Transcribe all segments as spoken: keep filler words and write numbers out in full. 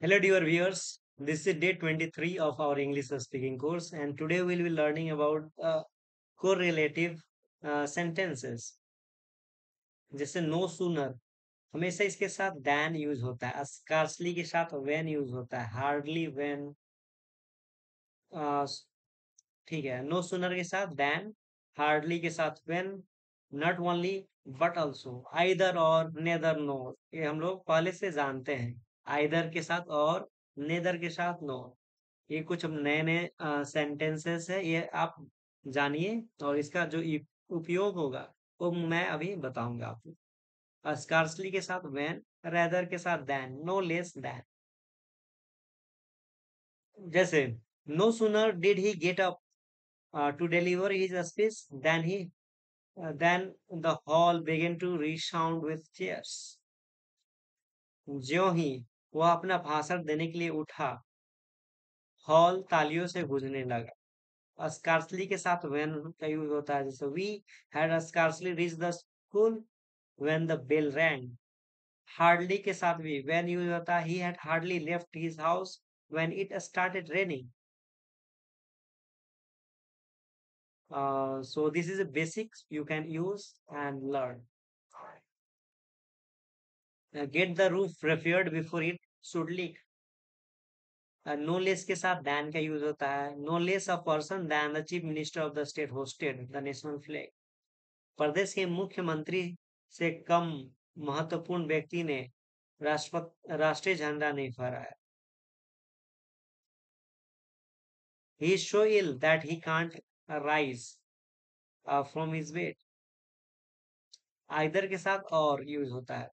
Hello dear viewers, this is day twenty-three of our English speaking course, and today we will be learning about uh, correlative uh, sentences. जैसे no sooner हमेशा इसके साथ than use होता है, scarcely के साथ when use होता है, hardly when, ठीक uh, है, no sooner के साथ than, hardly के साथ when, not only but also, either or, neither no, ये हम लोग पहले से जानते हैं. आइदर के साथ और नेदर के साथ नो, ये कुछ हम नए नए सेंटेंसेस है, ये आप जानिए और इसका जो उपयोग होगा वो मैं अभी बताऊंगा आपको. स्कार्सली के साथ व्हेन, रेदर के साथ देन, नो लेस देन. जैसे no sooner did he get up to deliver his speech than he then the hall began to resound with cheers. ज्यों ही वह अपना भाषण देने के लिए उठा, हॉल तालियों से गूंजने लगा. स्कार्सली के साथ व्हेन का यूज होता है, जैसे we had scarcely reach the school when the bell rang. Hardly के साथ भी व्हेन यूज होता है, he had hardly left his house when it started raining. So this is a basic you can use and learn. Uh, get the roof repaired before it should leak. Uh, no less के साथ than का use होता है. No less a person than the chief minister of the state hosted the national flag. प्रदेश के मुख्यमंत्री से कम महत्वपूर्ण व्यक्ति ने राष्ट्रीय झंडा नहीं फहराया. He is so ill that he can't rise uh, from his bed. Either के साथ or यूज होता है.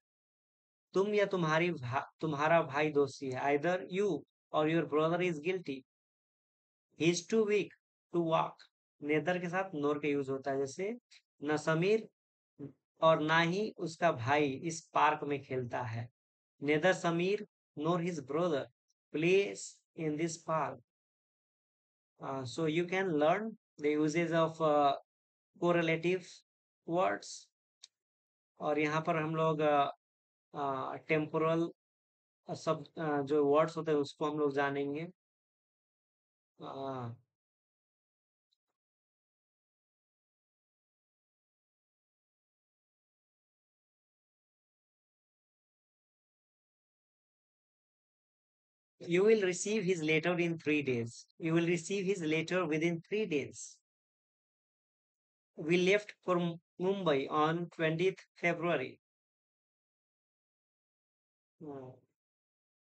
तुम या तुम्हारी भा, तुम्हारा भाई दोषी है. Either you or your brother is guilty. He is too weak to walk. Neither के साथ नोर का यूज होता है, जैसे न समीर और ना ही उसका भाई इस पार्क में खेलता है. Neither Sameer nor his brother plays in this park. So you can learn the usages of correlative words. और यहाँ पर हम लोग uh, टेम्पोरल uh, सब uh, जो वर्ड्स होते हैं उसको हम लोग जानेंगे. uh, you will receive his letter in three days. You will receive his letter within three days. We left for Mumbai on twentieth February.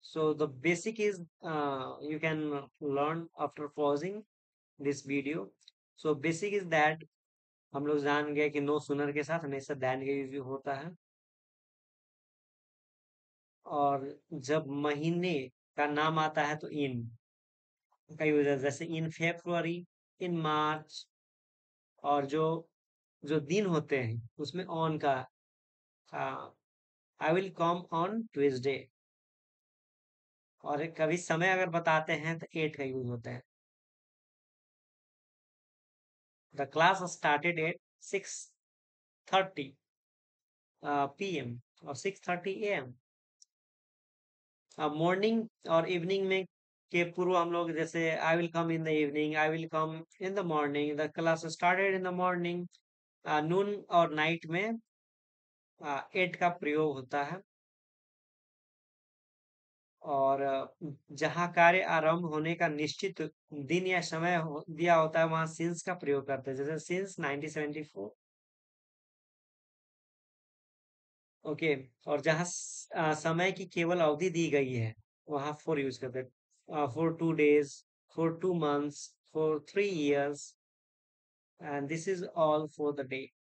So the basic is uh, you can learn after pausing this video. So basic is that हम लोग जान गए कि no sooner के साथ हमेशा than का use होता है. और जब महीने का नाम आता है तो in का यूज है, जैसे in February, in March. और जो जो दिन होते हैं उसमें on का uh, I will come on Tuesday. और कभी समय अगर बताते हैं तो eight का यूज होता है. The class started at six thirty p m और six thirty a m morning और इवनिंग में के पूर्व हम लोग जैसे I will come in the evening, I will come in the morning. The class started in the morning. noon और night में एट का प्रयोग होता है. और जहां कार्य आरंभ होने का निश्चित दिन या समय हो, दिया होता है वहां सिंस का प्रयोग करते हैं, जैसे since nineteen seventy four. Okay okay. और जहां समय की केवल अवधि दी गई है वहां फोर यूज करते हैं, for two days, for two months, for three years, and this is all for the day.